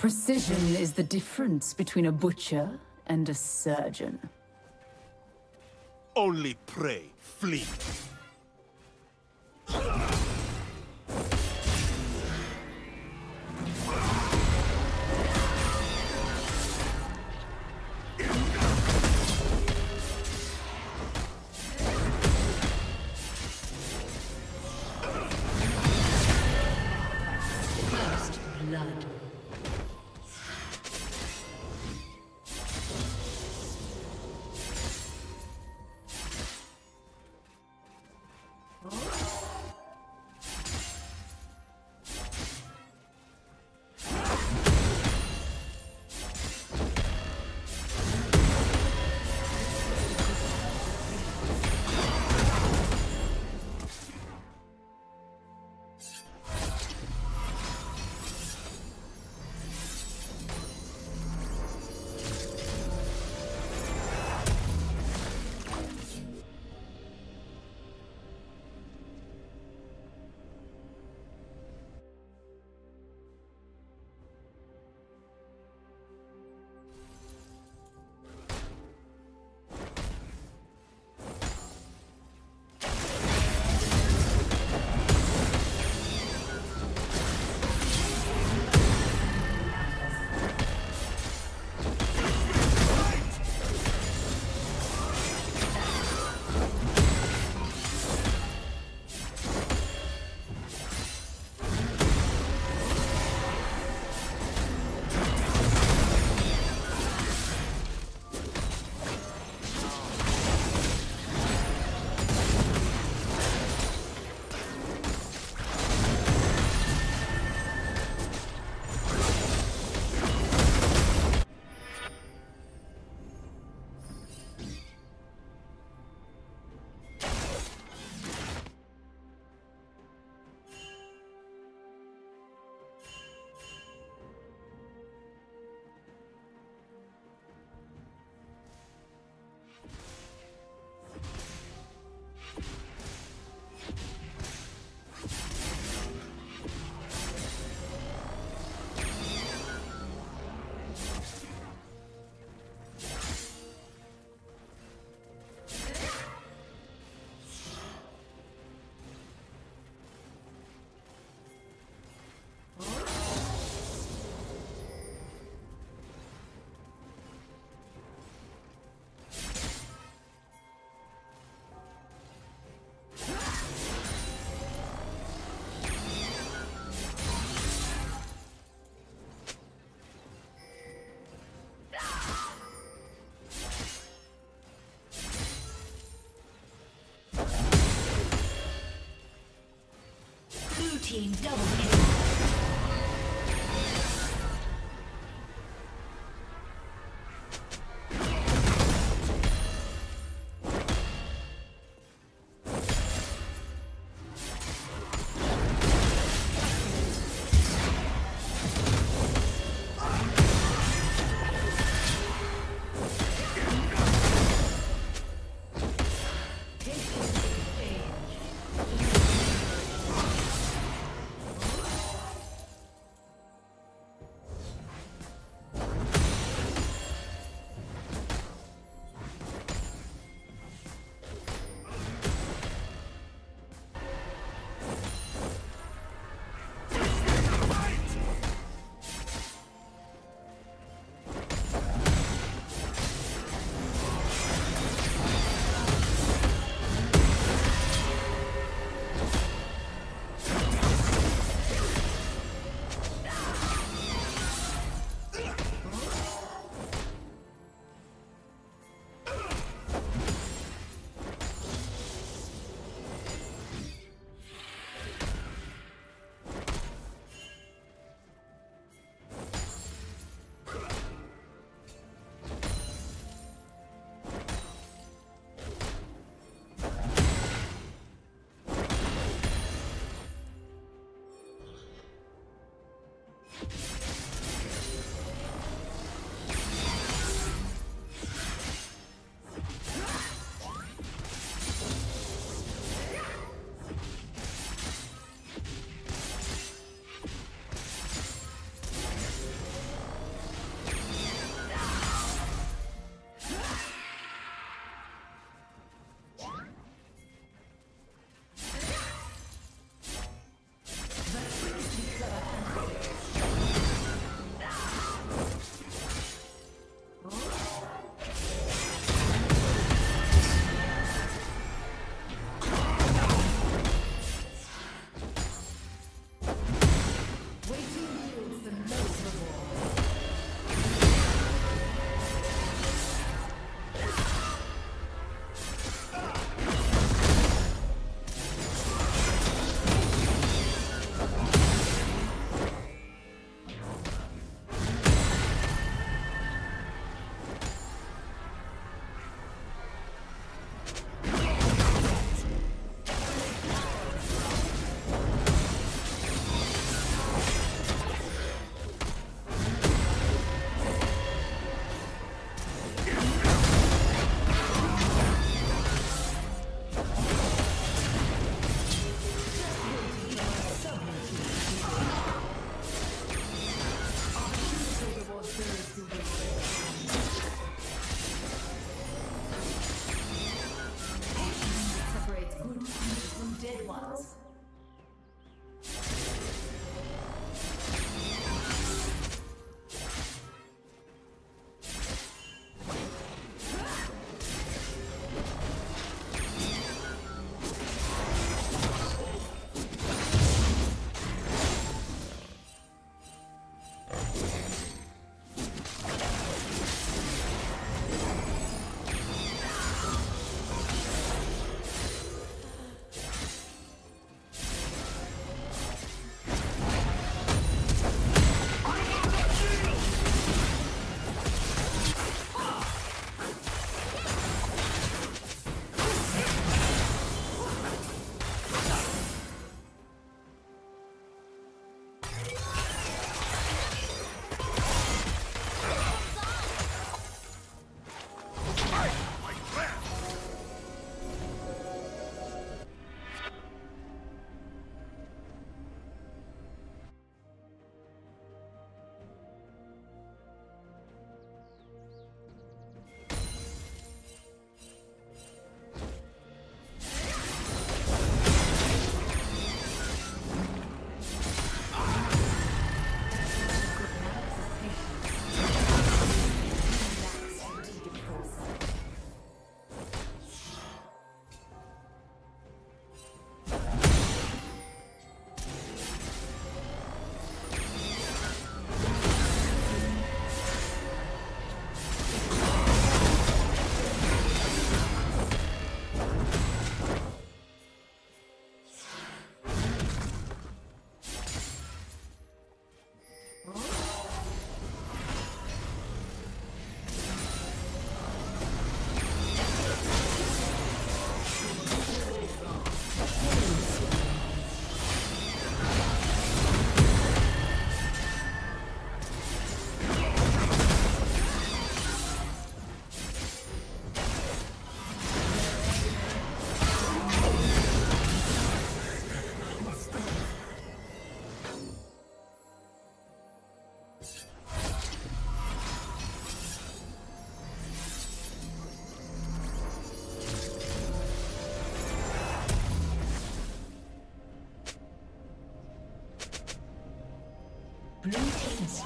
Precision is the difference between a butcher and a surgeon. Only prey, flee.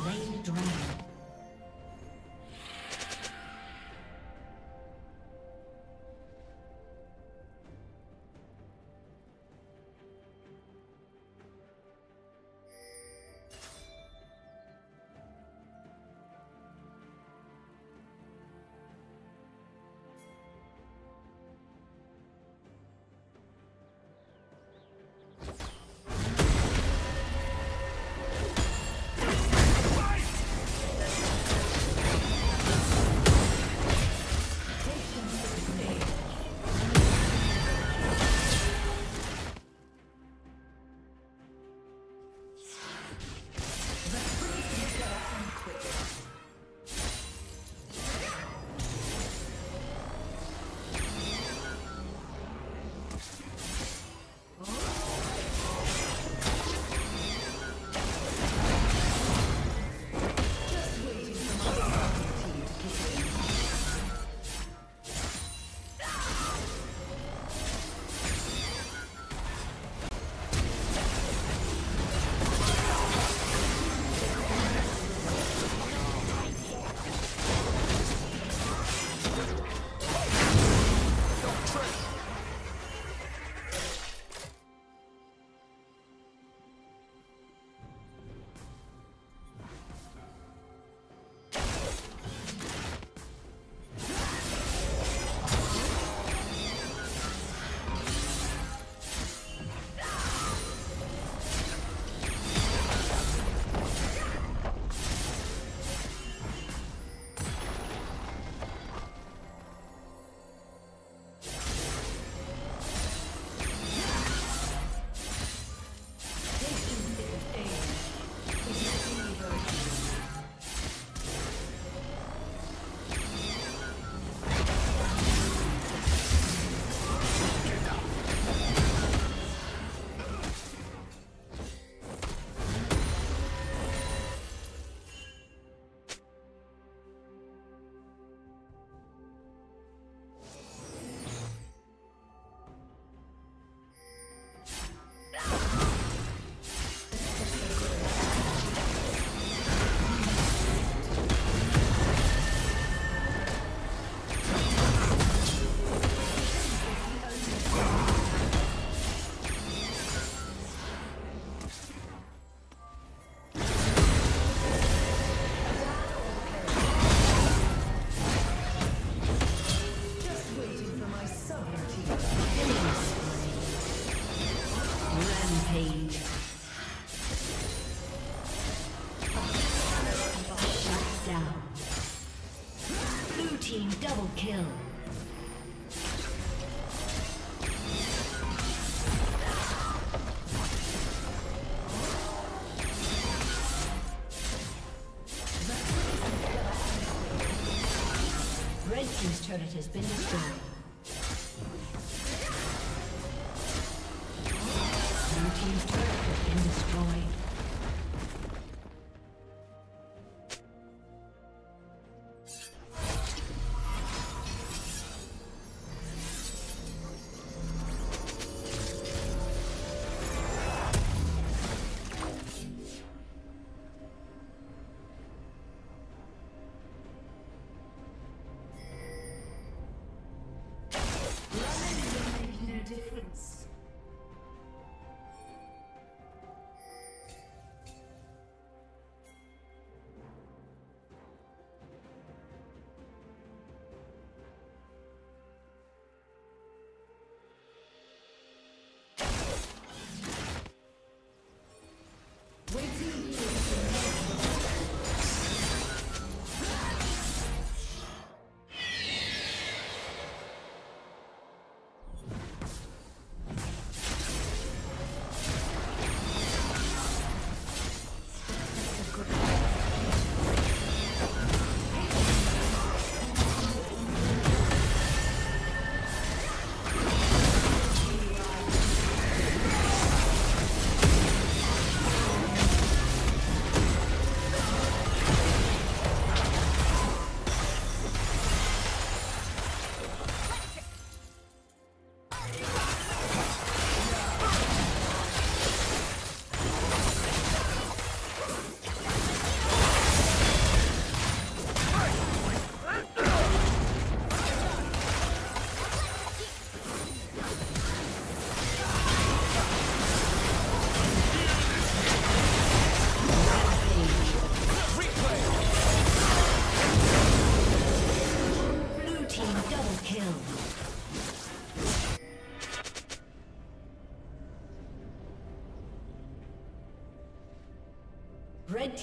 slain the dragon. This turret has been destroyed. Red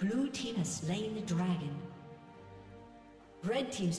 Blue Team has slain the dragon. Red Team's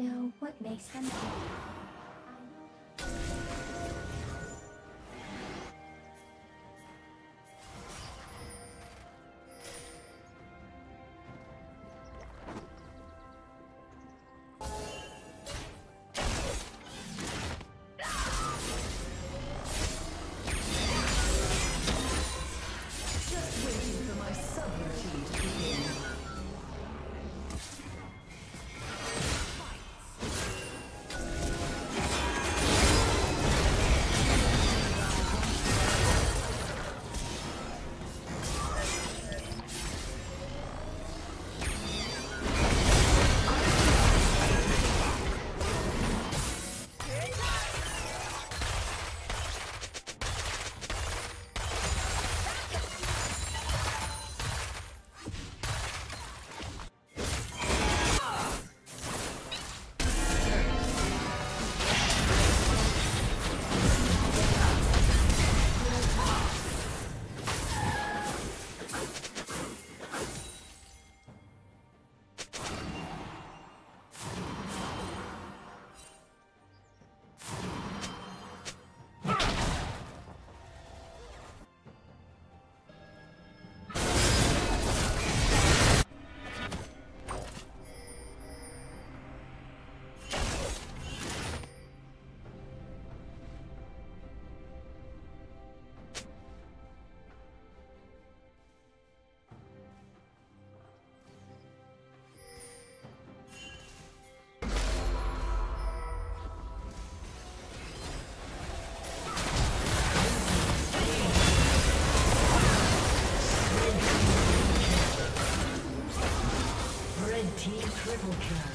Know what makes them happy. Triple kill.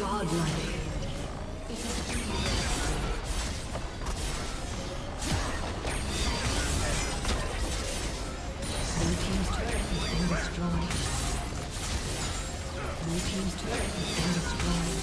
Godlike. Blue team's turret has been destroyed. Blue team's turret has been destroyed.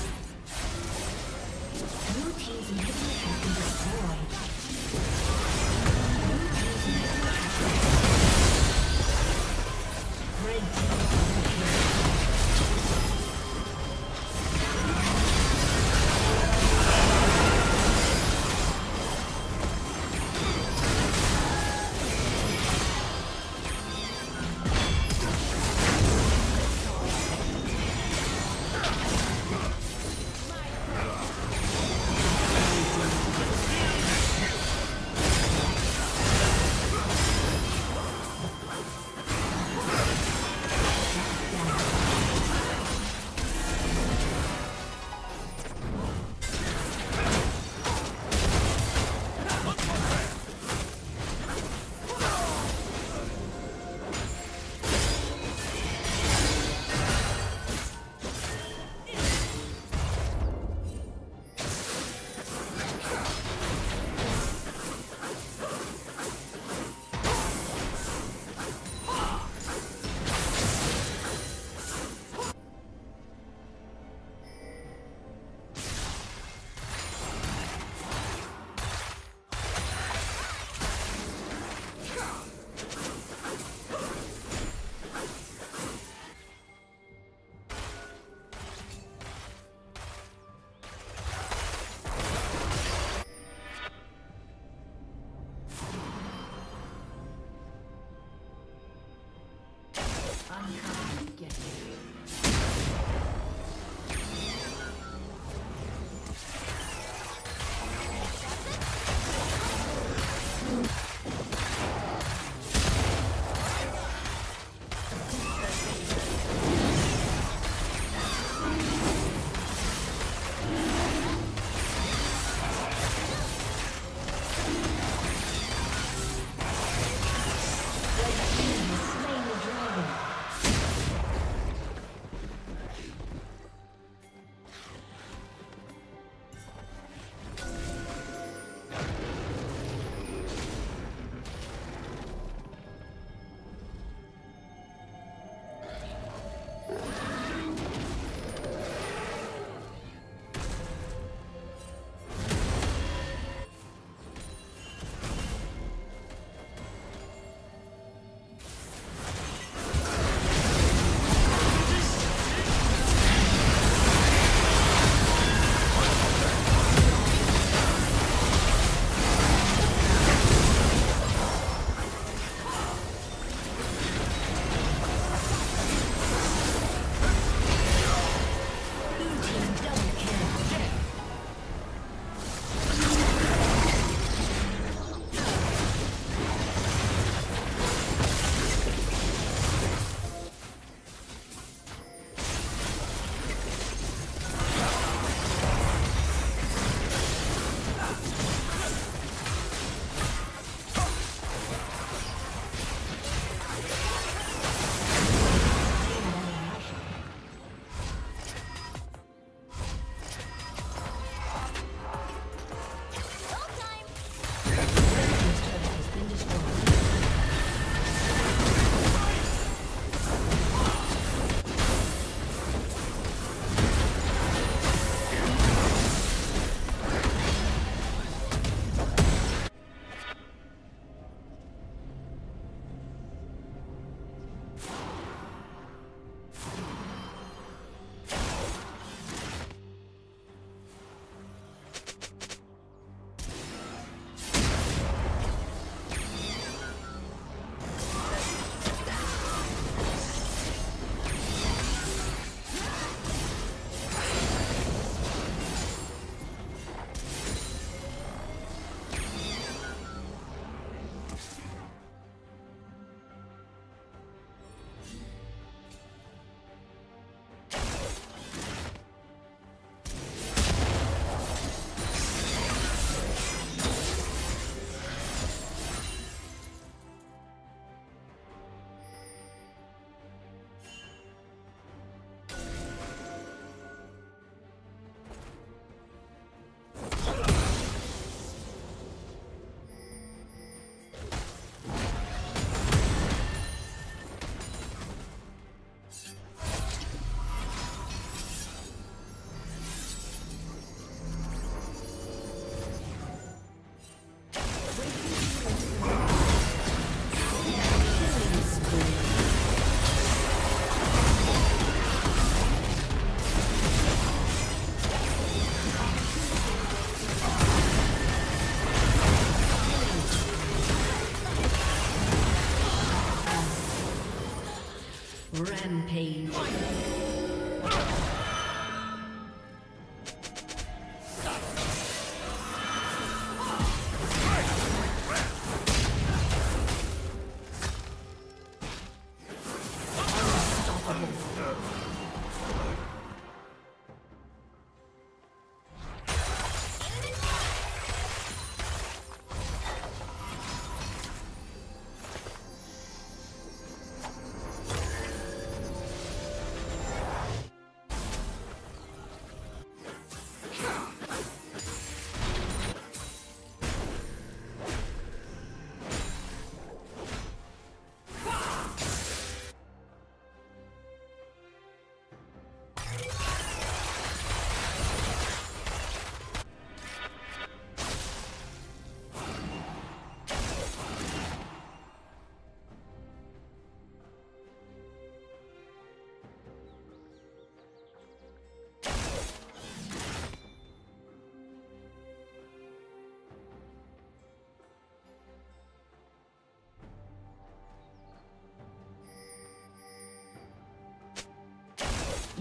Rampage.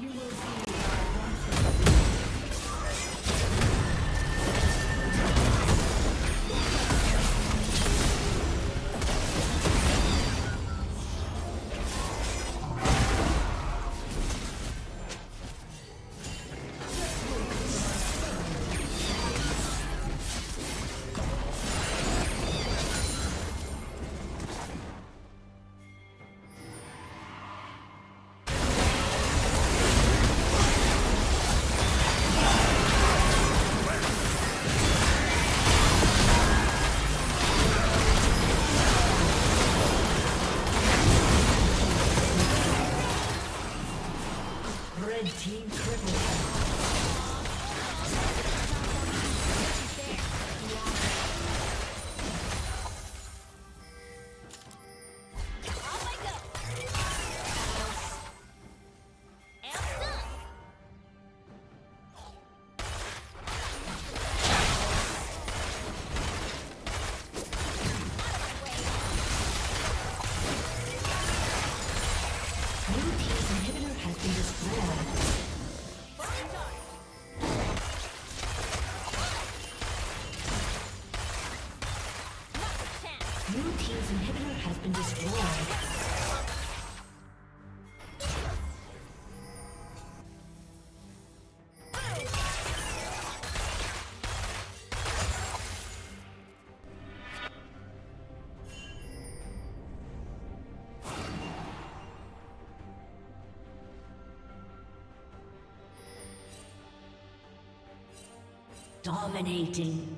You will see. Dominating.